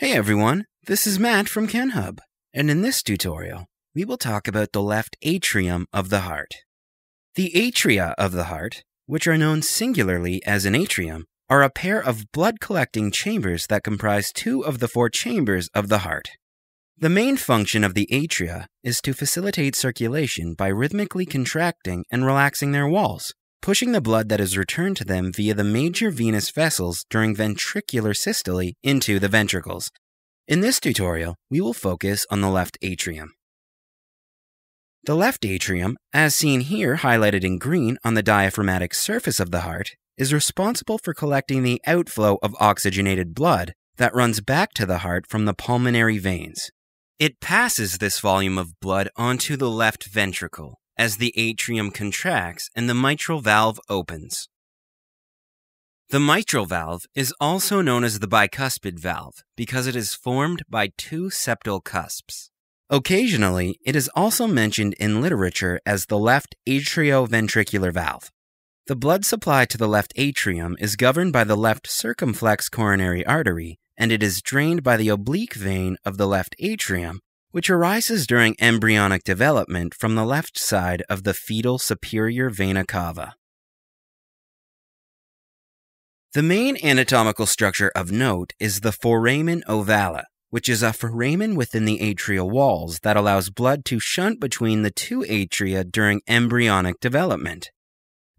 Hey everyone, this is Matt from KenHub, and in this tutorial, we will talk about the left atrium of the heart. The atria of the heart, which are known singularly as an atrium, are a pair of blood-collecting chambers that comprise two of the four chambers of the heart. The main function of the atria is to facilitate circulation by rhythmically contracting and relaxing their walls, pushing the blood that is returned to them via the major venous vessels during ventricular systole into the ventricles. In this tutorial, we will focus on the left atrium. The left atrium, as seen here highlighted in green on the diaphragmatic surface of the heart, is responsible for collecting the outflow of oxygenated blood that runs back to the heart from the pulmonary veins. It passes this volume of blood onto the left ventricle as the atrium contracts and the mitral valve opens. The mitral valve is also known as the bicuspid valve because it is formed by two septal cusps. Occasionally, it is also mentioned in literature as the left atrioventricular valve. The blood supply to the left atrium is governed by the left circumflex coronary artery, and it is drained by the oblique vein of the left atrium, which arises during embryonic development from the left side of the fetal superior vena cava. The main anatomical structure of note is the foramen ovale, which is a foramen within the atrial walls that allows blood to shunt between the two atria during embryonic development.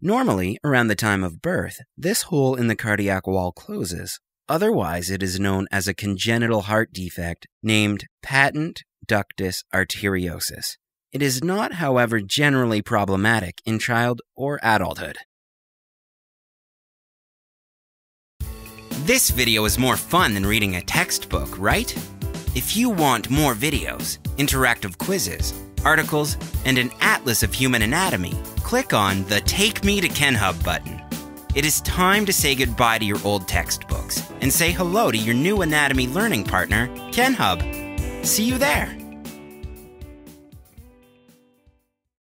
Normally, around the time of birth, this hole in the cardiac wall closes. Otherwise, it is known as a congenital heart defect named patent ductus arteriosus. It is not, however, generally problematic in child or adulthood. This video is more fun than reading a textbook, right? If you want more videos, interactive quizzes, articles, and an atlas of human anatomy, click on the Take Me to KenHub button. It is time to say goodbye to your old textbooks and say hello to your new anatomy learning partner, KenHub. See you there!